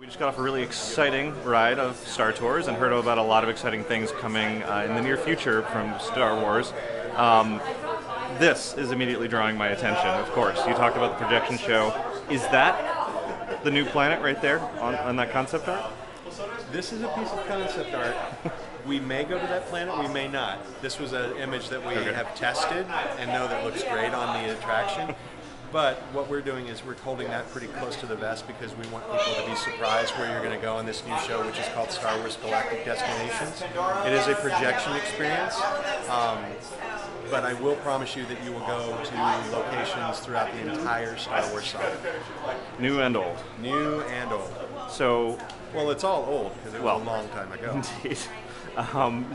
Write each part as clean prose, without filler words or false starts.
We just got off a really exciting ride of Star Tours and heard about a lot of exciting things coming in the near future from Star Wars. This is immediately drawing my attention, of course. You talked about the projection show. Is that the new planet right there on that concept art? This is a piece of concept art. We may go to that planet, we may not. This was an image that we have tested and know that looks great on the attraction. But what we're doing is we're holding that pretty close to the vest because we want people to be surprised where you're going to go in this new show, which is called Star Wars Galactic Destinations. It is a projection experience, but I will promise you that you will go to locations throughout the entire Star Wars saga. New and old. New and old. So, well, it's all old because it was a long time ago. Indeed.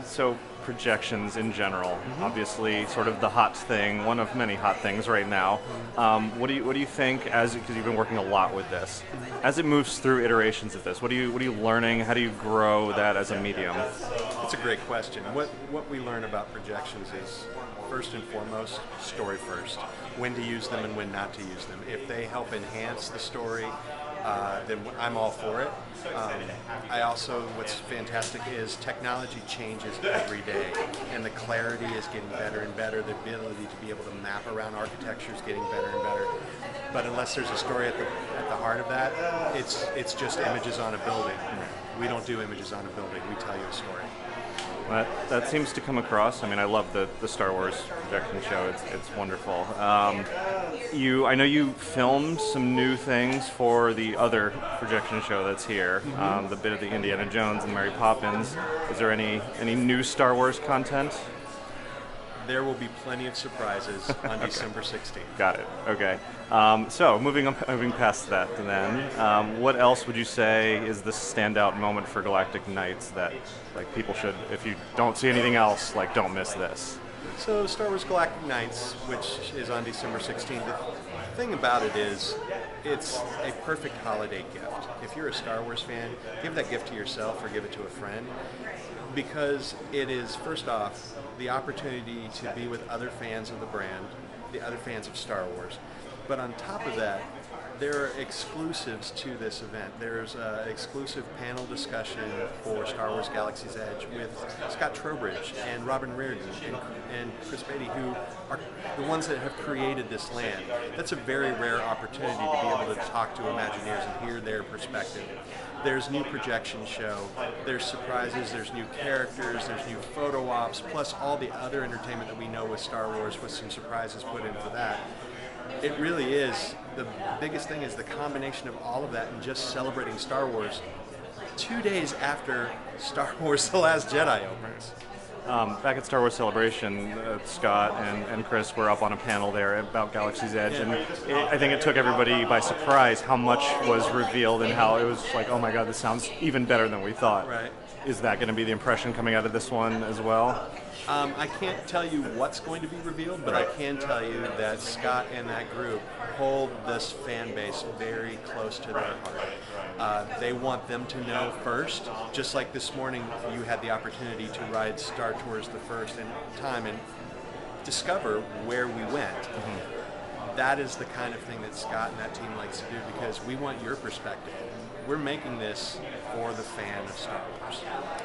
So projections in general, obviously sort of the hot thing, one of many hot things right now. What do you think, because you've been working a lot with this, as it moves through iterations of this, what are you learning? How do you grow that as a medium? That's a great question. What we learn about projections is, first and foremost, story first. When to use them and when not to use them. If they help enhance the story, then I'm all for it. I also, what's fantastic is technology changes every day, and the clarity is getting better and better. The ability to be able to map around architecture is getting better and better. But unless there's a story at the heart of that, it's just images on a building. We don't do images on a building. We tell you a story. That seems to come across. I mean, I love the Star Wars projection show. It's wonderful. I know you filmed some new things for the other projection show that's here, the bit of the Indiana Jones and Mary Poppins. Is there any new Star Wars content? There will be plenty of surprises on December 16th. Got it. Okay. So moving past that, then, what else would you say is the standout moment for Galactic Nights that, like, people should, if you don't see anything else, like, don't miss this? So Star Wars Galactic Nights, which is on December 16th, the thing about it is it's a perfect holiday gift. If you're a Star Wars fan, give that gift to yourself or give it to a friend, because it is, first off, the opportunity to be with other fans of the brand, the other fans of Star Wars. But on top of that, there are exclusives to this event. There's an exclusive panel discussion for Star Wars Galaxy's Edge with Scott Trowbridge and Robin Reardon and Chris Beatty, who are the ones that have created this land. That's a very rare opportunity to be able to talk to Imagineers and hear their perspective. There's new projection show, there's surprises, there's new characters, there's new photo ops, plus all the other entertainment that we know with Star Wars with some surprises put in for that. It really is, the biggest thing is the combination of all of that and just celebrating Star Wars 2 days after Star Wars: The Last Jedi opens. Back at Star Wars Celebration, Scott and Chris were up on a panel there about Galaxy's Edge, and I think it took everybody by surprise how much was revealed and how it was like, oh my god, this sounds even better than we thought. Right. Is that going to be the impression coming out of this one as well? I can't tell you what's going to be revealed, but I can tell you that Scott and that group hold this fan base very close to their heart. They want them to know first, just like this morning you had the opportunity to ride Star Tours the first time and discover where we went. That is the kind of thing that Scott and that team likes to do because we want your perspective. We're making this for the fan of Star Wars.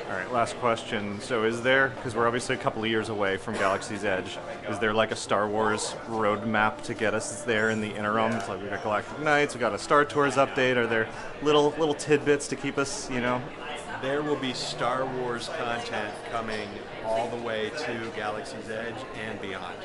All right, last question. So is there, because we're obviously a couple of years away from Galaxy's Edge, is there like a Star Wars roadmap to get us there in the interim? Yeah. It's like we got Galactic Nights, we got a Star Tours update. Are there little tidbits to keep us, you know? There will be Star Wars content coming all the way to Galaxy's Edge and beyond.